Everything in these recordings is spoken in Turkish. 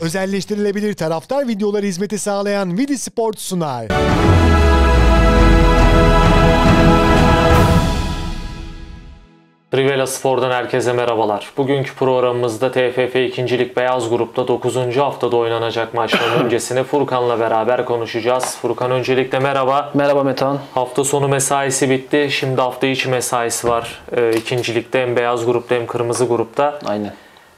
Özelleştirilebilir taraftar videoları hizmeti sağlayan Vidi Sport sunar. Trivela Spor'dan herkese merhabalar. Bugünkü programımızda TFF 2.Lig Beyaz Grup'ta 9. haftada oynanacak maçların öncesini Furkan'la beraber konuşacağız. Furkan, öncelikle merhaba. Merhaba Metehan. Hafta sonu mesaisi bitti. Şimdi hafta içi mesaisi var. 2. Lig'de hem Beyaz Grup'ta hem Kırmızı Grup'ta. Aynen.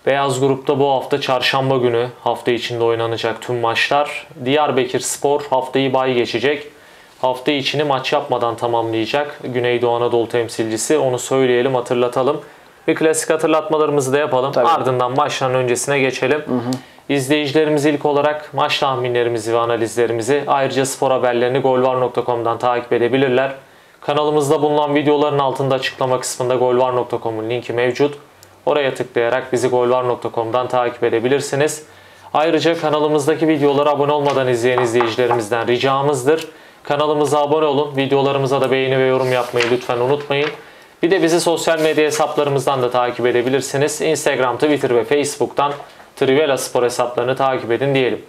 Beyaz Grup'ta bu hafta çarşamba günü hafta içinde oynanacak tüm maçlar. Diyarbekirspor haftayı bay geçecek. Hafta içini maç yapmadan tamamlayacak Güneydoğu Anadolu temsilcisi. Onu söyleyelim, hatırlatalım. Bir klasik hatırlatmalarımızı da yapalım. Tabii. Ardından maçların öncesine geçelim. İzleyicilerimiz ilk olarak maç tahminlerimizi ve analizlerimizi, ayrıca spor haberlerini golvar.com'dan takip edebilirler. Kanalımızda bulunan videoların altında açıklama kısmında golvar.com'un linki mevcut. Oraya tıklayarak bizi golvar.com'dan takip edebilirsiniz. Ayrıca kanalımızdaki videolara abone olmadan izleyen izleyicilerimizden ricamızdır. Kanalımıza abone olun. Videolarımıza da beğeni ve yorum yapmayı lütfen unutmayın. Bir de bizi sosyal medya hesaplarımızdan da takip edebilirsiniz. Instagram, Twitter ve Facebook'tan Trivela Spor hesaplarını takip edin diyelim.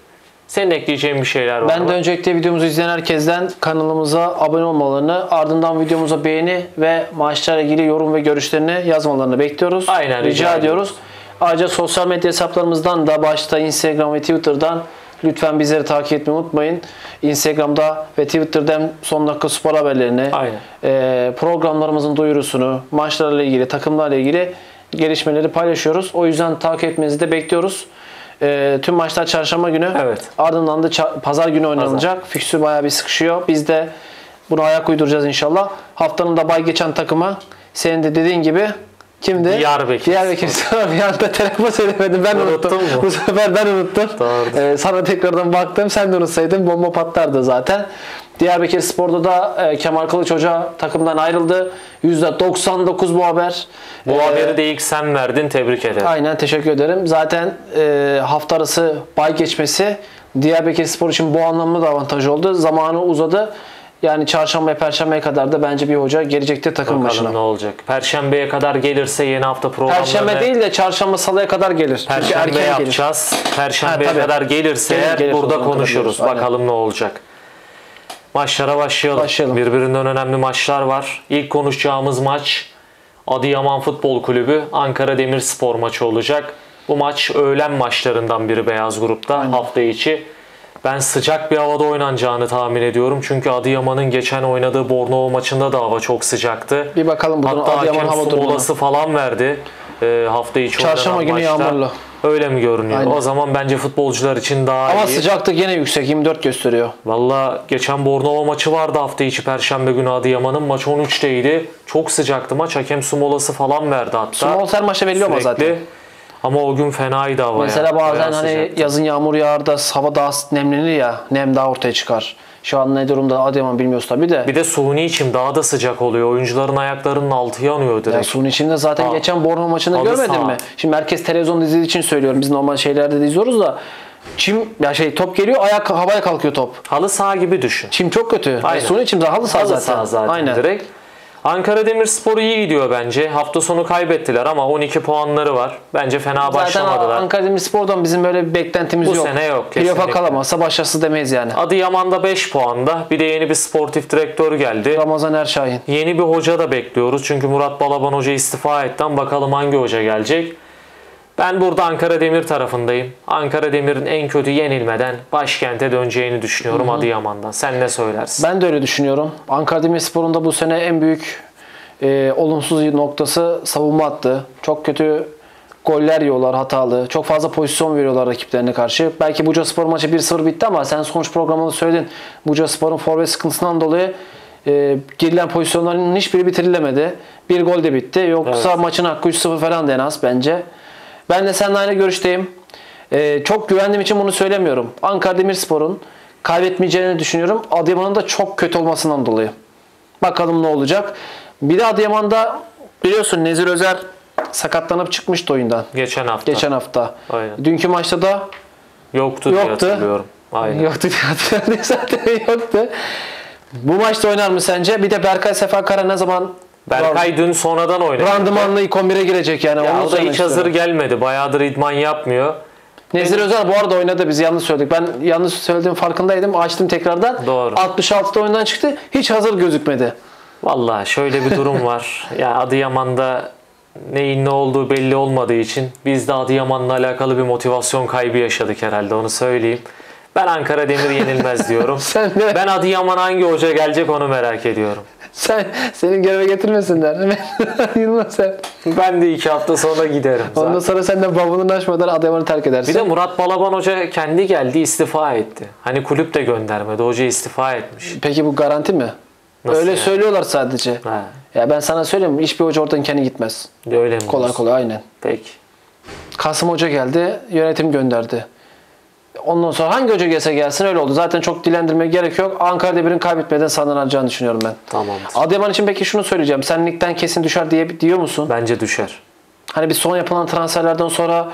Senin ekleyeceğin bir şeyler var mı? Ben de öncelikle videomuzu izleyen herkesten kanalımıza abone olmalarını, ardından videomuza beğeni ve maçlarla ilgili yorum ve görüşlerini yazmalarını bekliyoruz. Aynen, rica ediyoruz. Ayrıca sosyal medya hesaplarımızdan da, başta Instagram ve Twitter'dan, lütfen bizleri takip etmeyi unutmayın. Instagram'da ve Twitter'dan son dakika spor haberlerini, programlarımızın duyurusunu, maçlarla ilgili, takımlarla ilgili gelişmeleri paylaşıyoruz. O yüzden takip etmenizi de bekliyoruz. Tüm maçlar çarşamba günü. Evet. Ardından da pazar günü oynanacak. Fikstür bayağı bir sıkışıyor. Biz de buna ayak uyduracağız inşallah. Haftanın da bay geçen takıma, senin de dediğin gibi, kimdi? Diyarbekirspor. Bir anda telefon söylemedim. Ben unuttum. Bu sefer ben unuttum. Sana tekrardan baktım. Sen de unutsaydın bomba patlardı zaten. Diyarbekirspor'da da Kemal Kılıç Hoca takımdan ayrıldı. %99 bu haber. Bu haberi de ilk sen verdin. Tebrik ederim. Aynen, teşekkür ederim. Zaten hafta arası bay geçmesi Diyarbekirspor için bu anlamda da avantaj oldu. Zamanı uzadı. Yani çarşambaya, perşembeye kadar da bence bir hoca gelecektir takım başına. Ne olacak? Perşembeye kadar gelirse yeni hafta programlarına... Perşembe değil de çarşamba, salıya kadar gelir. Perşembe yapacağız. Perşembeye kadar gelirse gelir, burada konuşuruz. Bakalım ne olacak. Maçlara başlayalım. Birbirinden önemli maçlar var. İlk konuşacağımız maç Adıyaman Futbol Kulübü Ankara Demirspor maçı olacak. Bu maç öğlen maçlarından biri Beyaz Grup'ta. Aynen. Hafta içi. Ben sıcak bir havada oynanacağını tahmin ediyorum. Çünkü Adıyaman'ın geçen oynadığı Bornova maçında da hava çok sıcaktı. Bir bakalım bugün Adıyaman hava durumuna. Hatta hakem falan verdi. Hafta içi çarşamba günü yağmurlu. Öyle mi görünüyor? Aynen. O zaman bence futbolcular için daha iyi. Ama sıcaklık yine yüksek. 24 gösteriyor. Valla geçen Bornova maçı vardı hafta içi. Perşembe günü Adıyaman'ın maç 13'teydi. Çok sıcaktı maç. Hakem su molası falan verdi hatta. Su molası her maçta belli ama zaten. Ama o gün fenaydı hava. Mesela yani bazen hani sıcaktı. Yazın yağmur yağar da hava daha nemlenir ya. Nem daha ortaya çıkar. Şu an ne durumda Adıyaman bilmiyoruz tabii de. Bir de suyun için daha da sıcak oluyor. Oyuncuların ayaklarının altı yanıyor direkt. Yani suyun içinde zaten geçen Bornova maçını görmedin mi? Şimdi herkes televizyonda izlediği için söylüyorum. Biz normal şeylerde de izliyoruz da. Çim, ya şey, top geliyor, ayak havaya kalkıyor top. Halı saha gibi düşün. Çim çok kötü. Suyun için daha halı saha zaten. Aynen. Direkt. Ankara Demirspor iyi gidiyor bence. Hafta sonu kaybettiler ama 12 puanları var. Bence fena zaten başlamadılar. Zaten Ankara Demirspor'dan bizim böyle bir beklentimiz yok. Bu sene yok kesinlikle. Playoff'a kalamazsa başarısız demeyiz yani. Adıyaman'da 5 puanda. Bir de yeni bir sportif direktör geldi. Ramazan Erşahin. Yeni bir hoca da bekliyoruz. Çünkü Murat Balaban hoca istifa etti. Bakalım hangi hoca gelecek. Ben burada Ankara Demir tarafındayım. Ankara Demir'in en kötü yenilmeden başkente döneceğini düşünüyorum Adıyaman'dan. Sen ne söylersin? Ben de öyle düşünüyorum. Ankara Demirspor'un da bu sene en büyük olumsuz noktası savunma hattı. Çok kötü goller yiyorlar, hatalı. Çok fazla pozisyon veriyorlar rakiplerine karşı. Belki Bucaspor maçı 1-0 bitti ama sen sonuç programında söyledin. Bucaspor'un forvet sıkıntısından dolayı girilen pozisyonların hiçbiri bitirilemedi. Bir gol de bitti. Yoksa maçın hakkı 3-0 falan da en az bence. Ben de seninle aynı görüşteyim. Çok güvendiğim için bunu söylemiyorum. Ankara Demirspor'un kaybetmeyeceğini düşünüyorum. Adıyaman'ın da çok kötü olmasından dolayı. Bakalım ne olacak. Bir de Adıyaman'da biliyorsun Nezir Özer sakatlanıp çıkmıştı oyundan. Geçen hafta. Aynen. Dünkü maçta da yoktu diye hatırlıyorum. Aynen. Yoktu diye hatırlıyorum. Zaten yoktu. Bu maçta oynar mı sence? Bir de Berkay Sefakara ne zaman... Berkay dün sonradan oynadı. Randımanlı ilk 11'e girecek yani. O da hiç hazır gelmedi. Bayağıdır idman yapmıyor. Nezir Özer bu arada oynadı, biz yanlış söyledik. Ben yanlış söylediğim farkındaydım. Açtım tekrardan. Doğru. 66'da oyundan çıktı. Hiç hazır gözükmedi. Vallahi şöyle bir durum var. Yani Adıyaman'da neyin ne olduğu belli olmadığı için biz de Adıyaman'la alakalı bir motivasyon kaybı yaşadık herhalde, onu söyleyeyim. Ben Ankara Demir yenilmez diyorum. Ben Adıyaman hangi hoca gelecek onu merak ediyorum. Senin göreve getirmesinler. Yılmaz sen. Ben de 2 hafta sonra giderim. Ondan sonra sen de babanın açmadan Adıyaman'ı terk edersin. Bir de Murat Balaban hoca kendi geldi, istifa etti. Hani kulüp de göndermedi, hoca istifa etmiş. Peki bu garanti mi? Nasıl öyle yani? Söylüyorlar sadece. He. Ya ben sana söyleyeyim, hiçbir hoca oradan kendi gitmez. Öyle mi? Kolay kolay, aynen. Peki. Kasım Hoca geldi, yönetim gönderdi. Ondan sonra hangi hoca gelse gelsin öyle oldu. Zaten çok dilendirmeye gerek yok. Ankara Demir'in kaybetmeden sahneden alacağını düşünüyorum ben. Tamam. Adıyaman için peki şunu söyleyeceğim. Sen ligden kesin düşer diyor musun? Bence düşer. Hani bir son yapılan transferlerden sonra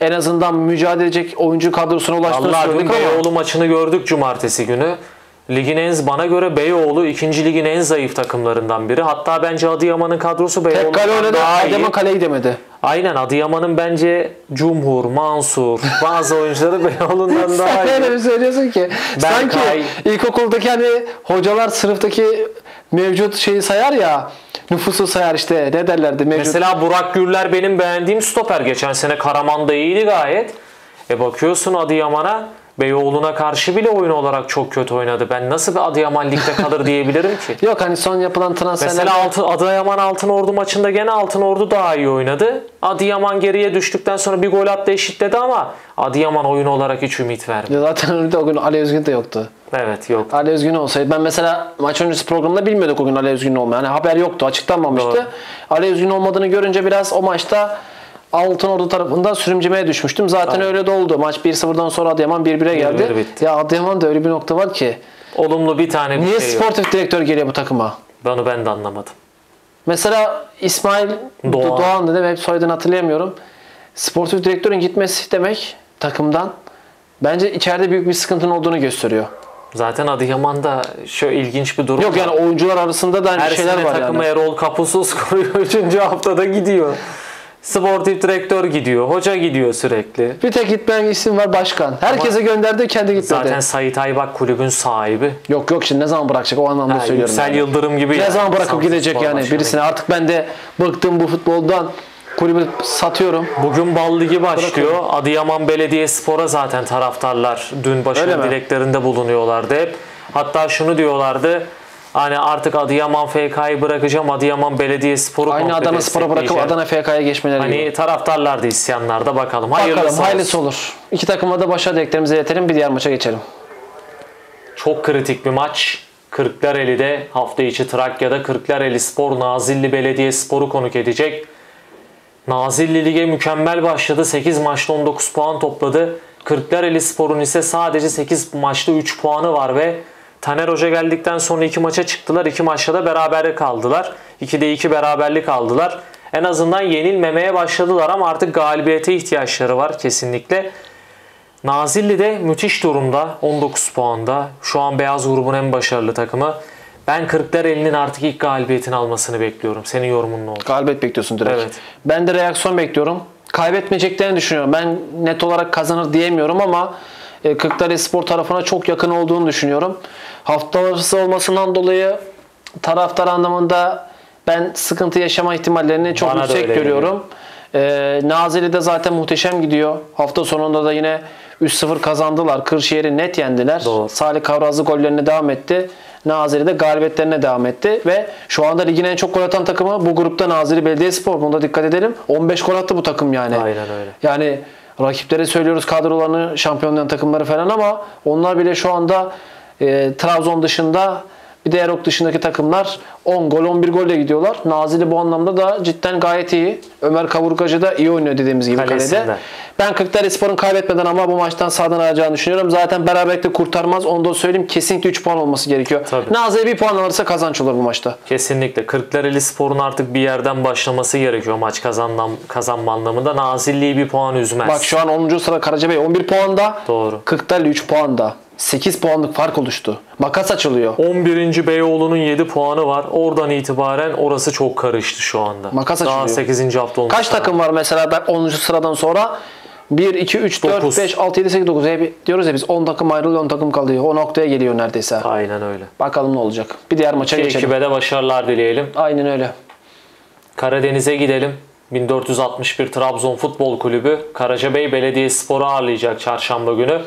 en azından mücadele edecek oyuncu kadrosuna ulaştığını söyledik ama. Beyoğlu maçını gördük cumartesi günü. Ligin bana göre Beyoğlu 2. ligin en zayıf takımlarından biri. Hatta bence Adıyaman'ın kadrosu Beyoğlu'ndan daha iyi. Tek kale oynadı, Adıyaman kaleye gidemedi. Aynen, Adıyaman'ın bence Cumhur, Mansur, bazı oyuncuları Beyoğlu'ndan daha iyi. Sen öyle mi söylüyorsun ki? Sanki ilkokuldaki hani hocalar sınıftaki mevcut şeyi sayar ya, nüfusu sayar işte, ne derlerdi mevcut. Mesela Burak Gürler benim beğendiğim stoper. Geçen sene Karaman'da iyiydi gayet. Bakıyorsun Adıyaman'a. Beyoğlu'na karşı bile oyun olarak çok kötü oynadı. Ben nasıl bir Adıyaman ligde kalır diyebilirim ki? Yok hani son yapılan transferler. Mesela Adıyaman Altınordu maçında gene Altınordu daha iyi oynadı. Adıyaman geriye düştükten sonra bir gol attı, eşitledi ama Adıyaman oyun olarak hiç ümit vermiyor. Zaten önünde o gün Ali Özgün de yoktu. Evet, yok. Ali Özgün olsaydı, ben mesela maç öncesi programda bilmiyorduk o gün Ali Özgün olmayan. Yani haber yoktu, açıklanmamıştı. Doğru. Ali Özgün olmadığını görünce biraz o maçta Altınordu tarafından sürümcemeye düşmüştüm. Zaten aynen öyle de oldu. Maç 1-0'dan sonra Adıyaman 1-1'e geldi. Ya Adıyaman'da öyle bir nokta var ki. Olumlu bir tane bir niye şey sportif yok. Direktör geliyor bu takıma? Onu ben de anlamadım. Mesela İsmail Doğan dedim. Hep soyadını hatırlayamıyorum. Sportif direktörün gitmesi demek takımdan. Bence içeride büyük bir sıkıntının olduğunu gösteriyor. Zaten Adıyaman'da şöyle ilginç bir durum yok var. Yani oyuncular arasında da her şeyler var yani. Her sene takıma Erol Kapusuz koruyor. 3. haftada gidiyor. Sportif direktör gidiyor, hoca gidiyor sürekli. Bir tek gitmeyen isim var, başkan. Herkese gönderdi, kendi gitmedi. Zaten Sait Aybak kulübün sahibi. Yok yok, şimdi ne zaman bırakacak o anlamda söylüyorum. Yüksel yani. Yıldırım gibi. Ne yani. Zaman bırakıp gidecek yani birisini. Artık ben de bıktım bu futboldan, kulübü satıyorum. Bugün bal ligi başlıyor. Adıyaman Belediye Spor'a zaten taraftarlar dün başarı dileklerinde bulunuyorlardı hep. Hatta şunu diyorlardı. Hani artık Adıyaman FK'yı bırakacağım, Adıyaman Belediye Sporu aynı Adana Spor'a bırakıp Adana FK'ya geçmeleri hani gibi. Taraftarlar da isyanlarda, bakalım. Bakalım hayırlısı olur. İki takıma da başarı dileklerimizi iletelim, bir diğer maça geçelim. Çok kritik bir maç. Kırklareli'de hafta içi Trakya'da Kırklareli Spor Nazilli Belediye Sporu konuk edecek. Nazilli lige mükemmel başladı. 8 maçta 19 puan topladı. Kırklareli Spor'un ise sadece 8 maçta 3 puanı var ve Taner Hoca geldikten sonra 2 maça çıktılar. 2 maçta da berabere kaldılar. 2'de 2 beraberlik aldılar. En azından yenilmemeye başladılar ama artık galibiyete ihtiyaçları var kesinlikle. Nazilli de müthiş durumda. 19 puanda. Şu an Beyaz Grubun en başarılı takımı. Ben Kırklareli'nin artık ilk galibiyetini almasını bekliyorum. Senin yorumun ne oldu? Galibiyet bekliyorsun direkt. Evet. Ben de reaksiyon bekliyorum. Kaybetmeyeceklerini düşünüyorum. Ben net olarak kazanır diyemiyorum ama Kırklareli Spor tarafına çok yakın olduğunu düşünüyorum. Hafta arası olmasından dolayı taraftar anlamında ben sıkıntı yaşama ihtimallerini çok yüksek görüyorum. Nazilli de zaten muhteşem gidiyor. Hafta sonunda da yine 3-0 kazandılar. Kırşehir'i net yendiler. Doğru. Salih Kavrazlı gollerine devam etti. Nazilli de galibiyetlerine devam etti. Ve şu anda ligin en çok gol atan takımı bu grupta Nazilli Belediyespor. Buna da dikkat edelim. 15 gol attı bu takım yani. Aynen öyle. Yani rakiplere söylüyoruz kadrolarını, şampiyonluğun takımları falan ama onlar bile şu anda Trabzon dışında bir de Erok dışındaki takımlar 10 gol 11 golle gidiyorlar. Nazilli bu anlamda da cidden gayet iyi. Ömer Kavurgacı da iyi oynuyor dediğimiz gibi kalede. Ben Kırklarelispor'un kaybetmeden ama bu maçtan sahadan alacağını düşünüyorum. Zaten beraberlikte kurtarmaz. Onu da söyleyeyim. Kesinlikle 3 puan olması gerekiyor. Tabii. Nazilli bir puan alırsa kazanç olur bu maçta. Kesinlikle. Kırklarelispor'un artık bir yerden başlaması gerekiyor maç kazanma anlamında. Nazilli'yi bir puan üzmez. Bak şu an 10. sırada Karacabey 11 puanda. Doğru. Kırklareli 3 puanda. 8 puanlık fark oluştu. Makas açılıyor. 11. Beyoğlu'nun 7 puanı var. Oradan itibaren orası çok karıştı şu anda. Makas açılıyor. Daha 8. hafta olmuş. Kaç takım var mesela 10. sıradan sonra? 1, 2, 3, 4, 9. 5, 6, 7, 8, 9. Diyoruz ya biz 10 takım ayrılıyor, 10 takım kalıyor. O noktaya geliyor neredeyse. Aynen öyle. Bakalım ne olacak. Bir diğer maça geçelim. Kübede başarılar dileyelim. Aynen öyle. Karadeniz'e gidelim. 1461 Trabzon Futbol Kulübü Karacabey Belediye Sporu ağırlayacak çarşamba günü.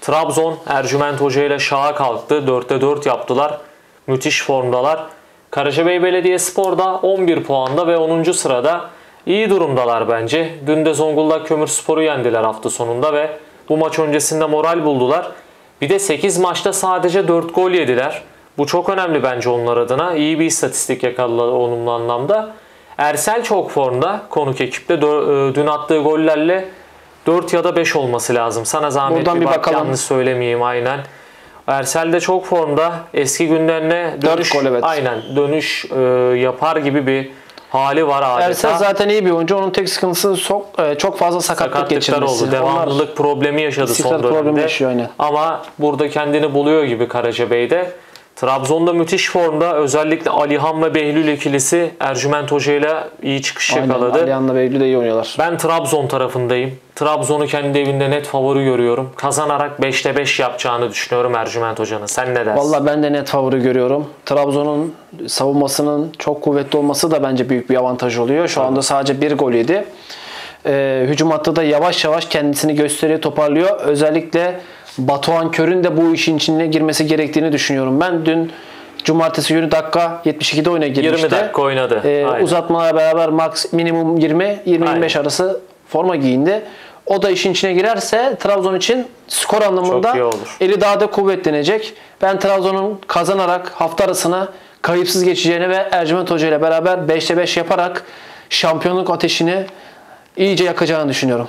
Trabzon Ercüment Hoca ile şaha kalktı. 4'te 4 yaptılar. Müthiş formdalar. Karacabey Belediye Spor'da 11 puanda ve 10. sırada. İyi durumdalar bence. Dün de Zonguldak Kömürspor'u yendiler hafta sonunda ve bu maç öncesinde moral buldular. Bir de 8 maçta sadece 4 gol yediler. Bu çok önemli bence onlar adına. İyi bir istatistik yakaladılar olumlu anlamda. Ersel çok formda. Konuk ekipte dün attığı gollerle 4 ya da 5 olması lazım. Sana zahmet buradan bir bak, yanlış söylemeyeyim aynen. Ersel de çok formda. Eski günlerine dönüş, gol, evet. Aynen, dönüş yapar gibi bir hali var adeta. Ersel zaten iyi bir oyuncu. Onun tek sıkıntısı çok fazla sakatlık geçirmesi. Devamlılık problemi yaşadı son dönemde. Ama burada kendini buluyor gibi Karacabey'de. Trabzon'da müthiş formda. Özellikle Alihan ve Behlül ikilisi Ercüment Hoca ile iyi çıkış yakaladı. Alihan'la Behlül de iyi oynuyorlar. Ben Trabzon tarafındayım. Trabzon'u kendi evinde net favori görüyorum. Kazanarak 5'te 5 yapacağını düşünüyorum Ercüment Hoca'nın. Sen ne dersin? Valla ben de net favori görüyorum. Trabzon'un savunmasının çok kuvvetli olması da bence büyük bir avantaj oluyor. Şu anda sadece bir gol yedi. Hücum hattı da yavaş yavaş kendisini gösteriyor, toparlıyor. Özellikle Batuhan Kör'ün de bu işin içine girmesi gerektiğini düşünüyorum. Ben dün cumartesi günü dakika 72'de oyuna girmişti. 20 dakika oynadı. Uzatmalara beraber max minimum 20-25 arası forma giyindi. O da işin içine girerse Trabzon için skor anlamında eli daha da kuvvetlenecek. Ben Trabzon'un kazanarak hafta arasına kayıpsız geçeceğini ve Ercüment Hoca ile beraber 5'te 5 yaparak şampiyonluk ateşini iyice yakacağını düşünüyorum.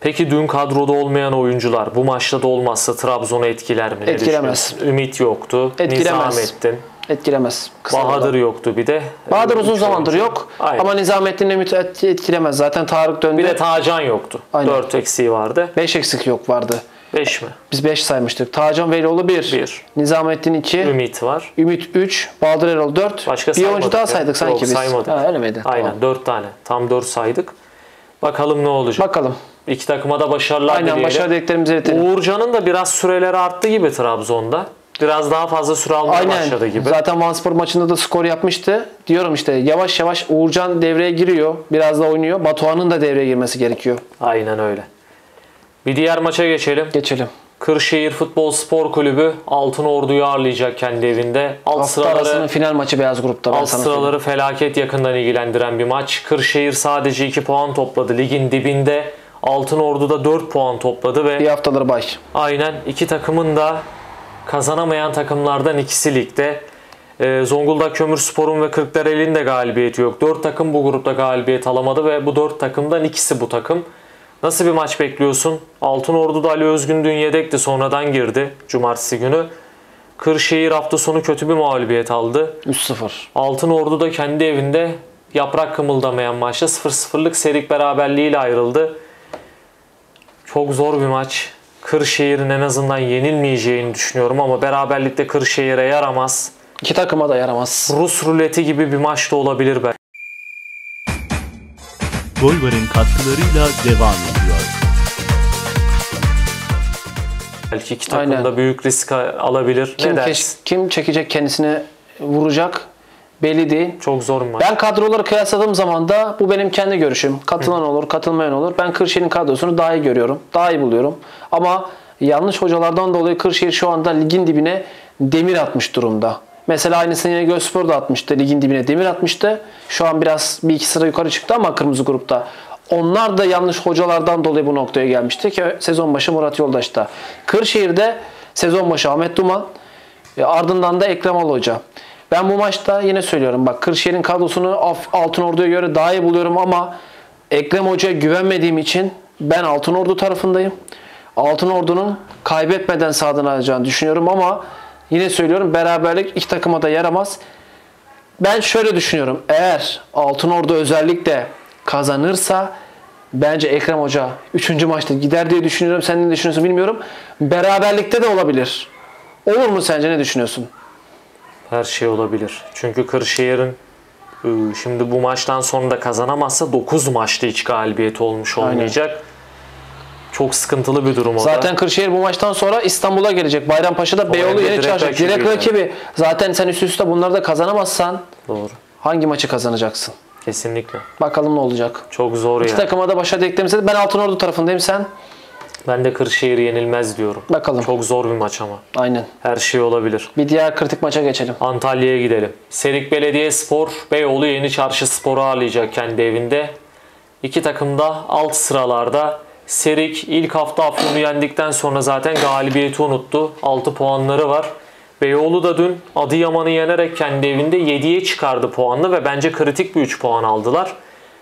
Peki dün kadroda olmayan oyuncular bu maçta da olmazsa Trabzon'u etkiler mi? Etkilemez. Ümit yoktu. Etkilemez. Nizamettin. Etkilemez. Bahadır yoktu bir de. Bahadır uzun zamandır yok. Aynen. Ama Nizamettin Ümit etkilemez. Zaten Tarık döndü. Bir de Tacan yoktu. Aynen. 4 eksiği vardı. 5 eksik yok vardı. 5 mi? Biz 5 saymıştık. Tacan Velioğlu 1. Nizamettin 2. Ümit var. Ümit 3. Bahadır Erol 4. Başka bir oyuncu daha saydık sanki biz. Saymadık. Ha, öyle miydi? Aynen, tamam. 4 tane. Tam 4 saydık. Bakalım ne olacak? Bakalım. İki takıma da başarılar dileyelim. Aynen, başarı dileklerimizi iletelim. Uğurcan'ın da biraz süreleri arttı gibi Trabzon'da. Biraz daha fazla süre almaya başladı gibi. Zaten Vanspor maçında da skor yapmıştı. Diyorum işte yavaş yavaş Uğurcan devreye giriyor. Biraz da oynuyor. Batuhan'ın da devreye girmesi gerekiyor. Aynen öyle. Bir diğer maça geçelim. Geçelim. Kırşehir Futbol Spor Kulübü Altınordu'yu ağırlayacak kendi evinde. Hafta arasının final maçı Beyaz Grup'ta. Alt sıraları felaket yakından ilgilendiren bir maç. Kırşehir sadece 2 puan topladı. Ligin dibinde. Altınordu'da 4 puan topladı ve bir haftadır bay. Aynen, iki takımın da kazanamayan takımlardan ikisi ligde. Zonguldak Kömürspor'un ve Kırklareli'nin de galibiyeti yok. 4 takım bu grupta galibiyet alamadı ve bu 4 takımdan ikisi bu takım. Nasıl bir maç bekliyorsun? Altınordu'da Ali Özgün dün yedekti, sonradan girdi cumartesi günü. Kırşehir hafta sonu kötü bir mağlubiyet aldı. 3-0. Altınordu'da kendi evinde yaprak kımıldamayan maçta 0-0'lık serik beraberliğiyle ayrıldı. Çok zor bir maç. Kırşehir'in en azından yenilmeyeceğini düşünüyorum ama beraberlikte Kırşehir'e yaramaz. İki takıma da yaramaz. Rus ruleti gibi bir maç da olabilir belki. Golvar'ın katkılarıyla devam ediyor. Belki iki takım da büyük risk alabilir. Kim çekecek, kendisine vuracak belli değil. Çok zor maç. Ben kadroları kıyasladığım zaman da bu benim kendi görüşüm. Katılan olur, katılmayan olur. Ben Kırşehir'in kadrosunu daha iyi görüyorum. Daha iyi buluyorum. Ama yanlış hocalardan dolayı Kırşehir şu anda ligin dibine demir atmış durumda. Mesela aynısını yine Gözspor da atmıştı. Ligin dibine demir atmıştı. Şu an biraz 1-2 sıra yukarı çıktı ama kırmızı grupta. Onlar da yanlış hocalardan dolayı bu noktaya gelmişti ki sezon başı Murat Yoldaş'ta. Kırşehir'de sezon başı Ahmet Duman, ardından da Ekrem Al Hoca. Ben bu maçta yine söylüyorum, bak Kırşehir'in kadrosunu Altınordu'ya göre daha iyi buluyorum ama Ekrem Hoca'ya güvenmediğim için ben Altınordu tarafındayım. Altınordu'nun kaybetmeden sahadan alacağını düşünüyorum ama yine söylüyorum, beraberlik iki takıma da yaramaz. Ben şöyle düşünüyorum, eğer Altınordu özellikle kazanırsa bence Ekrem Hoca 3. maçta gider diye düşünüyorum. Sen ne düşünüyorsun bilmiyorum. Beraberlikte de olabilir. Olur mu sence, ne düşünüyorsun? Her şey olabilir. Çünkü Kırşehir'in şimdi bu maçtan sonra da kazanamazsa 9 maçta hiç galibiyeti olmayacak. Çok sıkıntılı bir durum o. Zaten Kırşehir bu maçtan sonra İstanbul'a gelecek. Bayrampaşa'da Beyoğlu yeni çarşı. Direkt rakibi. Zaten sen üst üste bunları da kazanamazsan doğru, hangi maçı kazanacaksın? Kesinlikle. Bakalım ne olacak. Çok zor ya. İki takıma da başa denklemesi. Ben Altınordu tarafındayım, sen? Ben de Kırşehir yenilmez diyorum. Bakalım. Çok zor bir maç ama. Aynen. Her şey olabilir. Bir diğer kritik maça geçelim. Antalya'ya gidelim. Serik Belediye Spor, Beyoğlu yeni çarşı sporu ağırlayacak kendi evinde. İki takım da alt sıralarda. Serik ilk hafta Afyon'u yendikten sonra zaten galibiyeti unuttu. 6 puanları var. Beyoğlu da dün Adıyaman'ı yenerek kendi evinde 7'ye çıkardı puanını ve bence kritik bir 3 puan aldılar.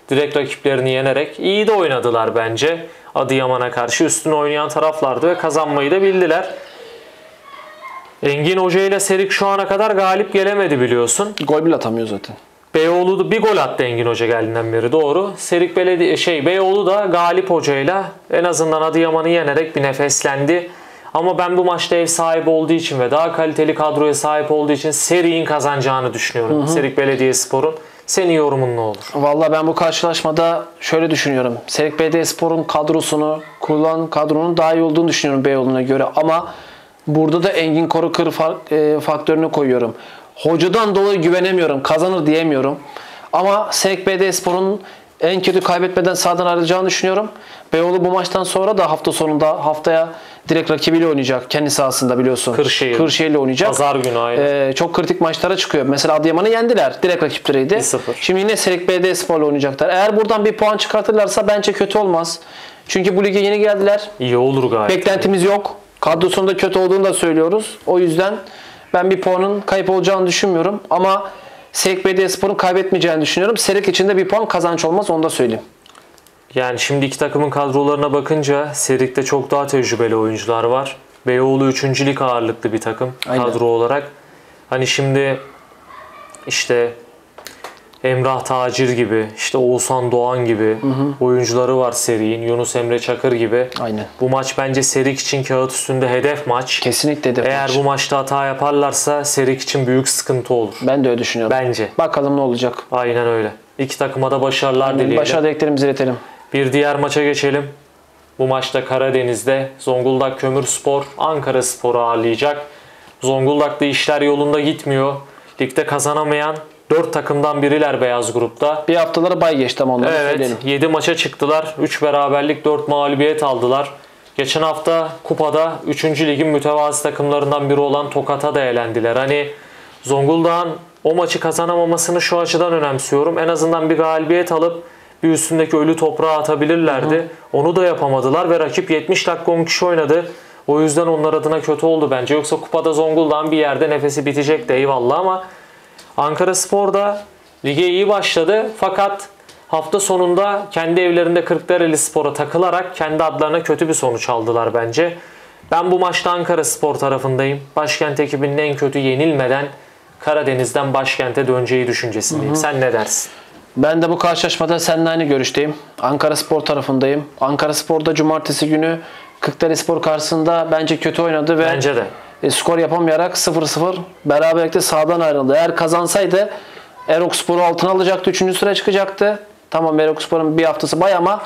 Direkt rakiplerini yenerek iyi de oynadılar bence. Adıyaman'a karşı üstün oynayan taraflardı ve kazanmayı da bildiler. Engin Hoca ile Serik şu ana kadar galip gelemedi biliyorsun. Gol bile atamıyor zaten. Beyoğlu da bir gol attı Engin Hoca geldiğinden beri, doğru. Serik Belediye Beyoğlu da Galip Hoca'yla en azından Adıyaman'ı yenerek bir nefeslendi. Ama ben bu maçta ev sahibi olduğu için ve daha kaliteli kadroya sahip olduğu için Serik'in kazanacağını düşünüyorum. Serik Belediyespor'un. Senin yorumun ne olur? Vallahi ben bu karşılaşmada şöyle düşünüyorum. Serik Belediyespor'un kadrosunu, kurulan kadronun daha iyi olduğunu düşünüyorum Beyoğlu'na göre, ama burada da Engin Korukır faktörünü koyuyorum. Hocadan dolayı güvenemiyorum. Kazanır diyemiyorum. Ama Serik Belediyespor'un en kötü kaybetmeden sahadan ayrılacağını düşünüyorum. Beyoğlu bu maçtan sonra da hafta sonunda haftaya direkt rakibiyle oynayacak. Kendi sahasında biliyorsun. Kırşehir'le oynayacak. Pazar günü aynı. Çok kritik maçlara çıkıyor. Mesela Adıyaman'ı yendiler. Direkt rakipleriydi. 1-0. Şimdi yine Serik Belediyespor'la oynayacaklar. Eğer buradan bir puan çıkartırlarsa bence kötü olmaz. Çünkü bu lige yeni geldiler. İyi olur gayet. Beklentimiz yok. Kadrosunda kötü olduğunu da söylüyoruz. O yüzden ben bir puanın kayıp olacağını düşünmüyorum. Ama Serik Belediyespor'un kaybetmeyeceğini düşünüyorum. Serik için de bir puan kazanç olmaz, onu da söyleyeyim. Yani şimdi iki takımın kadrolarına bakınca Serik'te çok daha tecrübeli oyuncular var. Beyoğlu 3. lig ağırlıklı bir takım. Aynen. Kadro olarak. Hani şimdi işte Emrah Tacir gibi, işte Oğuzhan Doğan gibi oyuncuları var Serik'in. Yunus Emre Çakır gibi. Aynen. Bu maç bence Serik için kağıt üstünde hedef maç. Kesinlikle hedef maç. Eğer bu maçta hata yaparlarsa Serik için büyük sıkıntı olur. Ben de öyle düşünüyorum. Bence. Bakalım ne olacak. Aynen öyle. İki takıma da başarılar dileyelim. Başarı dileklerimizi iletelim. Bir diğer maça geçelim. Bu maçta Karadeniz'de Zonguldak Kömürspor Ankara Spor'u ağırlayacak. Zonguldak'ta işler yolunda gitmiyor. Ligde kazanamayan 4 takımdan biriler beyaz grupta. Bir haftaları bay geçti ama onları söyleyelim. Evet, 7 maça çıktılar. 3 beraberlik 4 mağlubiyet aldılar. Geçen hafta kupada 3. ligin mütevazı takımlarından biri olan Tokat'a da elendiler. Hani Zonguldak'ın o maçı kazanamamasını şu açıdan önemsiyorum. En azından bir galibiyet alıp bir üstündeki ölü toprağa atabilirlerdi. Onu da yapamadılar ve rakip 70 dakika 10 kişi oynadı. O yüzden onlar adına kötü oldu bence. Yoksa kupada Zonguldak'ın bir yerde nefesi bitecek de eyvallah, ama Ankara Spor da lige iyi başladı fakat hafta sonunda kendi evlerinde Kırklareli Spor'a takılarak kendi adlarına kötü bir sonuç aldılar bence. Ben bu maçta Ankara Spor tarafındayım. Başkent ekibinin en kötü yenilmeden Karadeniz'den başkente döneceği düşüncesindeyim. Sen ne dersin? Ben de bu karşılaşmada seninle aynı görüşteyim. Ankara Spor tarafındayım. Ankara Spor'da cumartesi günü Kırklareli Spor karşısında bence kötü oynadı ve bence de skor yapamayarak 0-0 beraberlikte sahadan ayrıldı. Eğer kazansaydı Erokspor'u altına alacaktı. 3. sıra çıkacaktı. Tamam, Erokspor'un bir haftası bay ama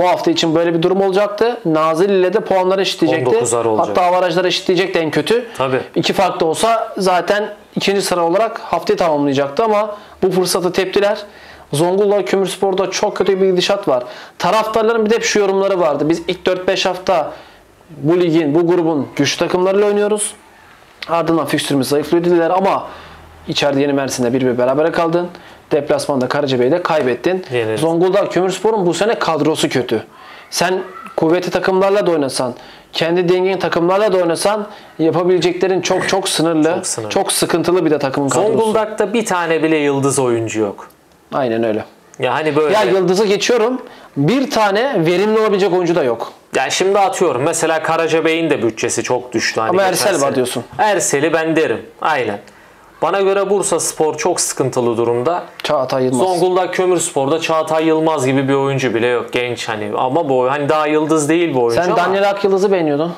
bu hafta için böyle bir durum olacaktı. Nazilli'yle de puanları eşitleyecekti. Hatta avarajları eşitleyecekti en kötü. Tabii. 2 fark da olsa zaten 2. sıra olarak haftayı tamamlayacaktı ama bu fırsatı teptiler. Zonguldak Kömürspor'da çok kötü bir gidişat var. Taraftarların bir de şu yorumları vardı. Biz ilk 4-5 hafta bu ligin, bu grubun güçlü takımlarıyla oynuyoruz. Ardından fikstürümüz zayıflıyor dediler ama içeride Yeni Mersin'de 1-1 berabere kaldın. Deplasmanda Karacabey'de kaybettin. Yeniriz. Zonguldak Kömürspor'un bu sene kadrosu kötü. Sen kuvvetli takımlarla da oynasan, kendi dengin takımlarla da oynasan yapabileceklerin çok çok sınırlı. Çok sıkıntılı bir de takımın kadrosu. Zonguldak'ta bir tane bile yıldız oyuncu yok. Aynen öyle. Ya hani böyle. Ya yıldızı geçiyorum. Bir tane verimli olabilecek oyuncu da yok. Ya şimdi atıyorum. Mesela Karacabey'in de bütçesi çok düştü. Hani ama Ersel var diyorsun. Ersel'i ben derim. Aynen. Bana göre Bursa Spor çok sıkıntılı durumda. Çağatay Yılmaz. Zonguldak Kömürspor'da Çağatay Yılmaz gibi bir oyuncu bile yok. Genç hani, ama bu hani daha yıldız değil bu oyuncu. Sen Daniel Akyıldız'ı beğeniyordun.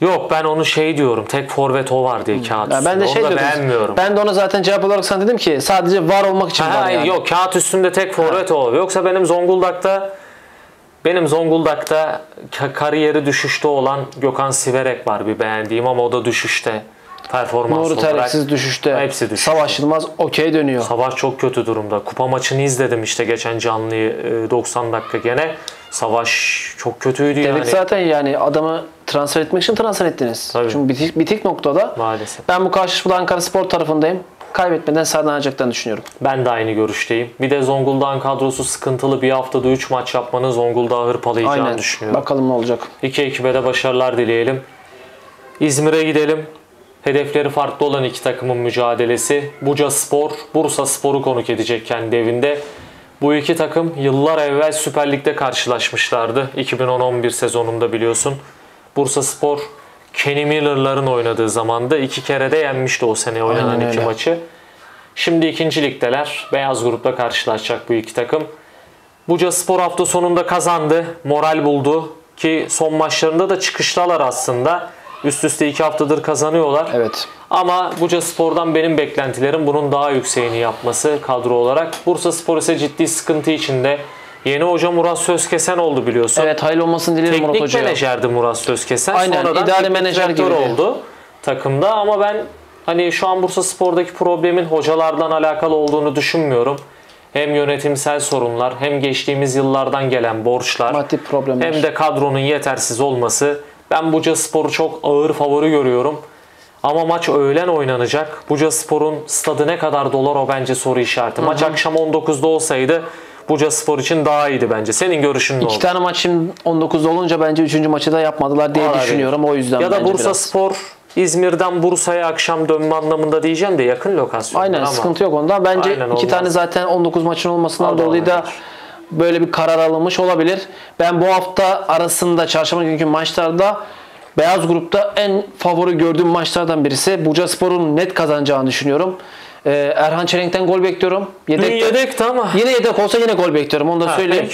Yok, ben onu diyorum. Tek forvet o var diye kağıt üstünde. Ben de onu da beğenmiyorum. Ben de ona zaten cevap olarak sana dedim ki sadece var olmak için var yani. Yok, kağıt üstünde tek forvet o. Yoksa benim Zonguldak'ta Benim Zonguldak'ta kariyeri düşüşte olan Gökhan Siverek var bir beğendiğim, ama o da düşüşte. Performans Nuri olarak. Tereksiz düşüşte. Hepsi düşüşte. Savaş Yılmaz okey dönüyor. Savaş çok kötü durumda. Kupa maçını izledim işte geçen canlıyı, 90 dakika gene. Savaş çok kötüydü yani. Demek zaten yani adamı transfer etmek için transfer ettiniz. Tabii. Çünkü bitik noktada. Maalesef. Ben bu karşılaşmada Ankara Spor tarafındayım. Kaybetmeden sağlanacaklarını düşünüyorum. Ben de aynı görüşteyim. Bir de Zonguldak'ın kadrosu sıkıntılı. Bir haftada 3 maç yapmanın Zonguldak'ı hırpalayacağını aynen düşünüyorum. Bakalım ne olacak. İki ekibe de başarılar dileyelim. İzmir'e gidelim. Hedefleri farklı olan iki takımın mücadelesi. Bucaspor, Bursa Spor'u konuk edecek kendi evinde. Bu iki takım yıllar evvel Süper Lig'de karşılaşmışlardı. 2010-11 sezonunda biliyorsun. Bursa Spor, Kenny Miller'ların oynadığı zamanda iki kere de yenmişti o sene oynanan aynen iki öyle maçı. Şimdi ikinci ligdeler. Beyaz grupla karşılaşacak bu iki takım. Bucaspor hafta sonunda kazandı. Moral buldu. Ki son maçlarında da çıkıştalar aslında. Üst üste 2 haftadır kazanıyorlar. Evet. Ama Bucaspor'dan benim beklentilerim bunun daha yükseğini yapması kadro olarak. Bursaspor ise ciddi sıkıntı içinde. Yeni hoca Murat Sözkesen oldu biliyorsun. Evet, hayırlı olmasını dilerim Murat Hoca'ya. Teknik menajerdi Murat Sözkesen. Aynen, sonradan idari menajer gibi oldu takımda, ama ben hani şu an Bursaspor'daki problemin hocalardan alakalı olduğunu düşünmüyorum. Hem yönetimsel sorunlar, hem geçtiğimiz yıllardan gelen borçlar, maddi problemler, hem de kadronun yetersiz olması. Ben Bucaspor'u çok ağır favori görüyorum. Ama maç öğlen oynanacak. Bucaspor'un stadı ne kadar dolar o bence soru işareti. Hı hı. Maç akşam 19'da olsaydı Bucaspor için daha iyiydi bence. Senin görüşün ne oldu? 2 tane maç şimdi 19'da olunca bence 3. maçı da yapmadılar diye düşünüyorum. O yüzden ya da Bursaspor İzmir'den Bursa'ya akşam dönme anlamında diyeceğim de yakın lokasyon. Aynen ama sıkıntı yok ondan. Bence aynen, 2 olmaz tane zaten 19 maçın olmasından dolayı da böyle bir karar alınmış olabilir. Ben bu hafta arasında çarşamba günkü maçlarda Beyaz Grup'ta en favori gördüğüm maçlardan birisi Bucaspor'un net kazanacağını düşünüyorum. Erhan Çelenk'ten gol bekliyorum. Yedekti ama. Yine yedek olsa yine gol bekliyorum. Onu da söyleyeyim.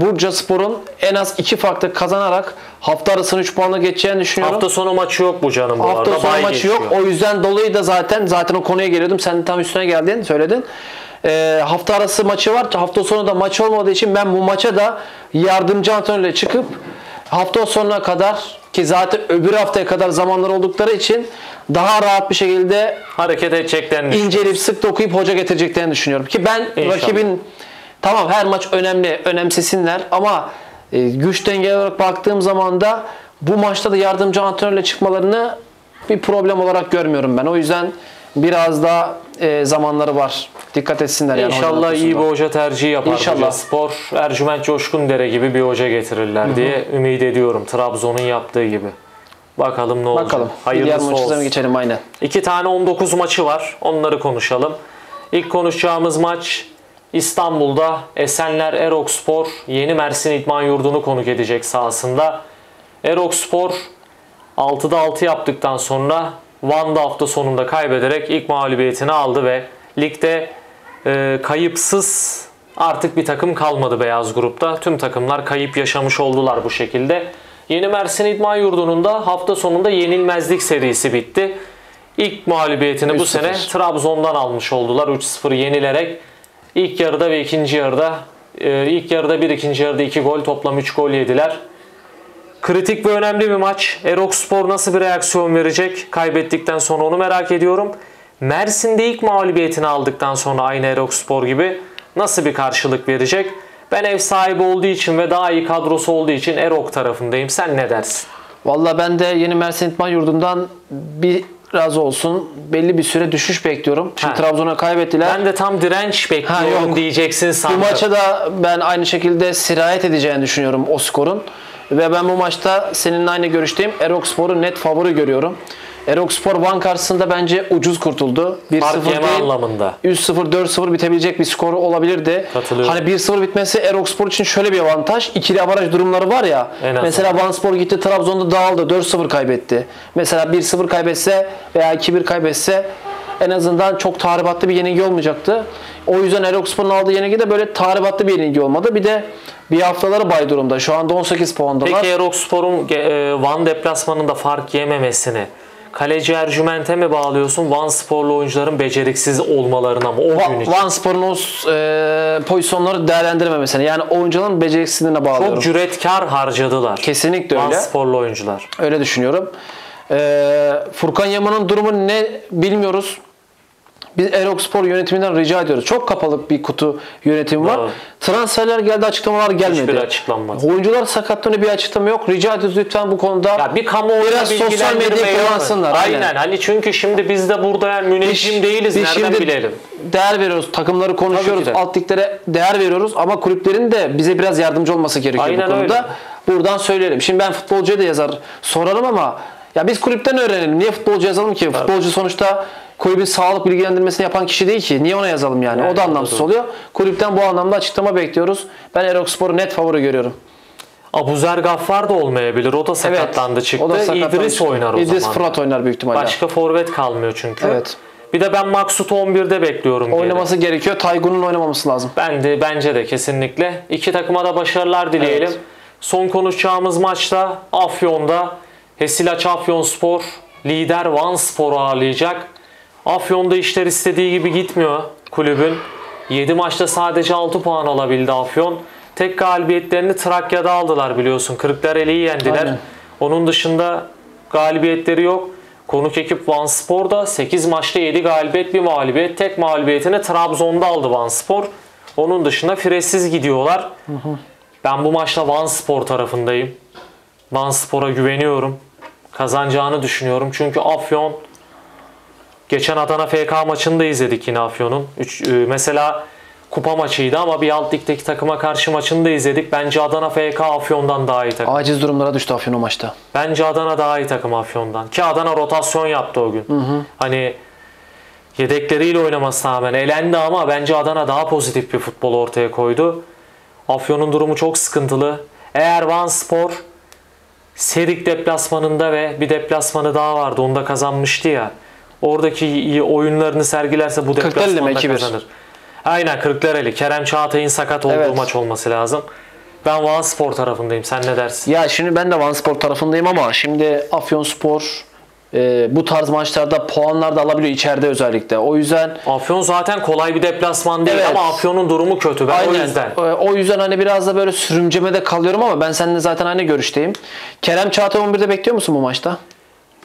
Bucaspor'un en az 2 farklı kazanarak hafta arasını 3 puanla geçeceğini düşünüyorum. Hafta sonu maçı yok bu canım. Hafta sonu maçı geçiyor. Yok. O yüzden dolayı da zaten o konuya geliyordum. Sen tam üstüne geldin, söyledin. Hafta arası maçı var. Hafta sonu da maç olmadığı için ben bu maça da yardımcı antrenörle çıkıp hafta sonuna kadar, ki zaten öbür haftaya kadar zamanları oldukları için daha rahat bir şekilde hareket edeceklerini düşünüyorum. İnceleyip sık dokuyup hoca getireceklerini düşünüyorum. Ki ben İnşallah. Rakibin tamam her maç önemli, önemsesinler ama güç dengeli olarak baktığım zaman da bu maçta da yardımcı antrenörle çıkmalarını bir problem olarak görmüyorum ben. O yüzden biraz daha zamanları var. Dikkat etsinler. Yani İnşallah iyi bir hoca tercihi yapar. İnşallah. Spor, Ercüment Coşkundere gibi bir hoca getirirler Hı-hı. diye ümit ediyorum. Trabzon'un yaptığı gibi. Bakalım ne olacak. Bakalım. Hayırlısı olsun. Geçelim, aynen. 2 tane 19 maçı var. Onları konuşalım. İlk konuşacağımız maç İstanbul'da Esenler Erokspor Yeni Mersin İdman Yurdu'nu konuk edecek sahasında. Erokspor 6'da 6 yaptıktan sonra Van'da hafta sonunda kaybederek ilk mağlubiyetini aldı ve ligde kayıpsız artık bir takım kalmadı Beyaz Grup'ta. Tüm takımlar kayıp yaşamış oldular bu şekilde. Yeni Mersin İdman Yurdu'nun da hafta sonunda yenilmezlik serisi bitti. İlk mağlubiyetini bu sene Trabzon'dan almış oldular. 3-0 yenilerek ilk yarıda ve ikinci yarıda ilk yarıda 1, ikinci yarıda 2 gol, toplam 3 gol yediler. Kritik ve önemli bir maç. Erokspor nasıl bir reaksiyon verecek? Kaybettikten sonra onu merak ediyorum. Mersin'de ilk mağlubiyetini aldıktan sonra aynı Erokspor gibi nasıl bir karşılık verecek? Ben ev sahibi olduğu için ve daha iyi kadrosu olduğu için Erok tarafındayım. Sen ne dersin? Valla ben de Yeni Mersin İdman Yurdu'ndan biraz olsun belli bir süre düşüş bekliyorum. Şimdi Trabzon'a kaybettiler. Ben de tam direnç bekliyorum diyeceksin sandım. Bu maça da ben aynı şekilde sirayet edeceğini düşünüyorum o skorun. Ve ben bu maçta seninle aynı görüşteyim. Erokspor'u net favori görüyorum. Erokspor Van karşısında bence ucuz kurtuldu. 1-0 değil, anlamında. 3-0, 4-0 bitebilecek bir skoru olabilirdi. Hani 1-0 bitmesi Erokspor için şöyle bir avantaj. İkili avaraj durumları var ya. Mesela Vanspor gitti Trabzon'da dağıldı. 4-0 kaybetti. Mesela 1-0 kaybetse veya 2-1 kaybetse en azından çok tahribatlı bir yenilgi olmayacaktı. O yüzden Erokspor'un aldığı yenilgi de böyle tahribatlı bir yenilgi olmadı. Bir de bir haftaları bay durumda. Şu anda 18 puandalar. Peki Erokspor'un Van deplasmanında fark yememesini, Kaleci Ercüment'e mi bağlıyorsun? Vansporlu oyuncuların beceriksiz olmalarına mı? Vanspor'un o pozisyonları değerlendirmemesine. Yani oyuncuların beceriksizliğine bağlıyorum. Çok cüretkar harcadılar. Kesinlikle öyle. Vansporlu oyuncular. Öyle düşünüyorum. Furkan Yaman'ın durumu ne bilmiyoruz. Biz Erokspor yönetiminden rica ediyoruz. Çok kapalı bir kutu yönetimi var. Evet. Transferler geldi, açıklamalar gelmedi. Hiçbir açıklanmaz. Oyuncular sakatlığını bir açıklama yok. Rica ediyoruz lütfen bu konuda. Ya bir kamuoyu biraz sosyal medyayı kullansınlar. Aynen. Hani çünkü şimdi biz de burada müneccim değiliz. Nereden şimdi bilelim? Değer veriyoruz. Takımları konuşuyoruz. Alt liglere değer veriyoruz ama kulüplerin de bize biraz yardımcı olması gerekiyor bu konuda. Öyle. Buradan söyleyelim. Şimdi ben futbolcuya da yazar sorarım ama ya biz kulüpten öğrenelim. Niye futbolcu yazalım ki? Evet. Futbolcu sonuçta kulübün sağlık bilgilendirmesini yapan kişi değil ki. Niye ona yazalım yani? O da anlamsız oluyor. Kulüpten bu anlamda açıklama bekliyoruz. Ben Erokspor'u net favori görüyorum. Abuzer Gaffar da olmayabilir. O da sakatlandı, evet, çıktı. O da sakatlandı. İdris oynar o zaman. İdris Fırat oynar büyük ihtimalle. Başka forvet kalmıyor çünkü. Evet. Bir de ben Maksut'u 11'de bekliyorum. Oynaması gerekiyor. Taygun'un oynamaması lazım. Bence de kesinlikle. İki takıma da başarılar dileyelim. Evet. Son konuşacağımız maçta Afyon'da Hesilaç Afyonspor lider Vanspor'u ağırlayacak. Afyon'da işler istediği gibi gitmiyor kulübün. 7 maçta sadece 6 puan alabildi Afyon. Tek galibiyetlerini Trakya'da aldılar biliyorsun. Kırklareli'yi yendiler. Aynen. Onun dışında galibiyetleri yok. Konuk ekip Vanspor'da 8 maçta 7 galibiyet, 1 mağlubiyet. Tek mağlubiyetini Trabzon'da aldı Vanspor. Onun dışında firesiz gidiyorlar. Ben bu maçta Vanspor tarafındayım. Vanspor'a güveniyorum. Kazanacağını düşünüyorum. Çünkü Afyon, geçen Adana FK maçını da izledik yine Afyon'un. Mesela kupa maçıydı ama bir alt ligdeki takıma karşı maçını da izledik. Bence Adana FK Afyon'dan daha iyi takım. Aciz durumlara düştü Afyon o maçta. Bence Adana daha iyi takım Afyon'dan. Ki Adana rotasyon yaptı o gün. Hani yedekleriyle oynamasına rağmen elendi ama bence Adana daha pozitif bir futbol ortaya koydu. Afyon'un durumu çok sıkıntılı. Eğer Vanspor Serik deplasmanında ve bir deplasmanı daha vardı. Onu da kazanmıştı ya. Oradaki iyi oyunlarını sergilerse bu deplasmanda kazanır. Aynen, Kırklareli. Kerem Çağatay'ın sakat olduğu maç olması lazım. Ben Vanspor tarafındayım. Sen ne dersin? Ya şimdi ben de Vanspor tarafındayım ama şimdi Afyonspor bu tarz maçlarda puanlar da alabiliyor içeride özellikle. O yüzden Afyon zaten kolay bir deplasman değil ama Afyon'un durumu kötü. Ben o yüzden. O yüzden hani biraz da böyle sürümcemede kalıyorum ama ben seninle zaten aynı görüşteyim. Kerem Çağatay 11'de bekliyor musun bu maçta?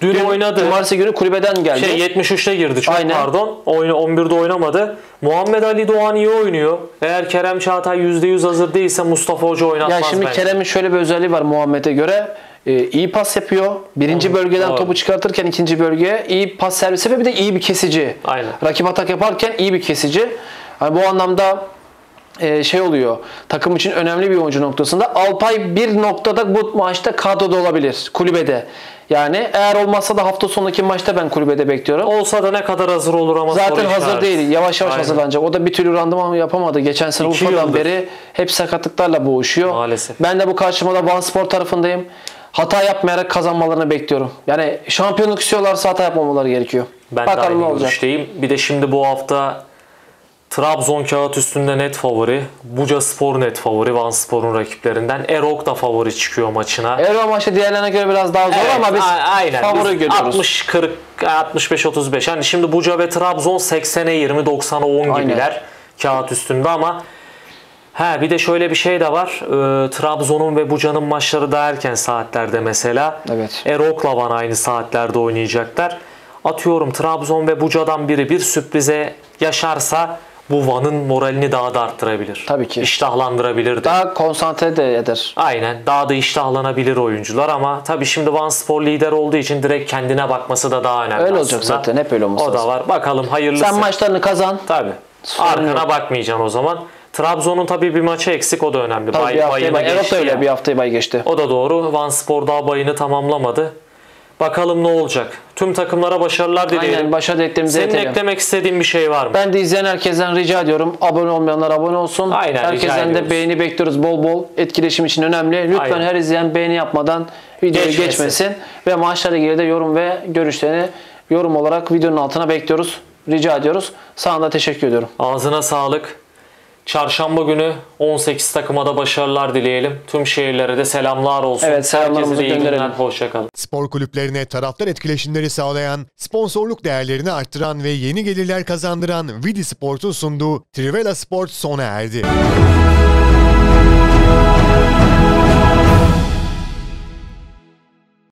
Dün oynadı. Cumartesi günü kulübeden geldi. 73'te girdi. Çok pardon. 11'de oynamadı. Muhammed Ali Doğan iyi oynuyor. Eğer Kerem Çağatay %100 hazır değilse Mustafa Hoca oynatmaz. Ya şimdi Kerem'in şöyle bir özelliği var Muhammed'e göre. İyi pas yapıyor. Birinci bölgeden topu çıkartırken ikinci bölgeye iyi pas servisi ve bir de iyi bir kesici. Aynen. Rakip atak yaparken iyi bir kesici. Yani bu anlamda şey oluyor. Takım için önemli bir oyuncu noktasında. Alpay bir noktada bu maçta kadroda olabilir. Kulübede. Yani eğer olmazsa da hafta sonundaki maçta ben kulübede bekliyorum. Olsa da ne kadar hazır olur ama zaten hazır değil. Yavaş yavaş hazırlanacak. O da bir türlü randıman yapamadı. Geçen sene Urfa'dan beri hep sakatlıklarla boğuşuyor. Maalesef. Ben de bu karşımada Vanspor tarafındayım. Hata yapmayarak kazanmalarını bekliyorum. Yani şampiyonluk istiyorlarsa hata yapmamaları gerekiyor. Ben de aynı görüşteyim. Bir de şimdi bu hafta Trabzon kağıt üstünde net favori. Bucaspor net favori Vanspor'un rakiplerinden. Erok da favori çıkıyor maçına. Erok maçı diğerlerine göre biraz daha zor ama biz favori görüyoruz. 60-40, 65-35. Yani şimdi Buca ve Trabzon 80'e 20, 90'a 10 gibiler. Aynen. Kağıt üstünde ama bir de şöyle bir şey de var. Trabzon'un ve Buca'nın maçları da erken saatlerde mesela. Evet. Erok'la Van aynı saatlerde oynayacaklar. Atıyorum Trabzon ve Buca'dan biri bir sürprize yaşarsa bu Van'ın moralini daha da arttırabilir. Tabii ki. İştahlandırabilir de. Daha konsantre de eder. Aynen. Daha da iştahlanabilir oyuncular ama tabii şimdi Vanspor lider olduğu için direkt kendine bakması da daha önemli aslında. Öyle olacak zaten. Hep öyle olması lazım. O da var. Bakalım hayırlısı. Sen maçlarını kazan. Tabii. Arkana bakmayacaksın o zaman. Trabzon'un tabii bir maçı eksik, o da önemli. Tabii Erok da öyle bir haftayı bay geçti. O da doğru. Vanspor daha bayını tamamlamadı. Bakalım ne olacak. Tüm takımlara başarılar dileyelim. Aynen, başarı dileklerimizi iletelim. Senin eklemek istediğin bir şey var mı? Ben de izleyen herkesten rica ediyorum. Abone olmayanlar abone olsun. Aynen, herkesten de beğeni bekliyoruz. Bol bol etkileşim için önemli. Lütfen her izleyen beğeni yapmadan videoyu geçmesin. Ve maçlarla ilgili de yorum ve görüşlerini yorum olarak videonun altına bekliyoruz. Rica ediyoruz. Sana da teşekkür ediyorum. Ağzına sağlık. Çarşamba günü 18 takıma da başarılar dileyelim. Tüm şehirlere de selamlar olsun. Evet, selamlarımızı gönderelim. Hoşçakalın. Spor kulüplerine taraftar etkileşimleri sağlayan, sponsorluk değerlerini arttıran ve yeni gelirler kazandıran Vidi Sport'un sunduğu Trivela Spor sona erdi.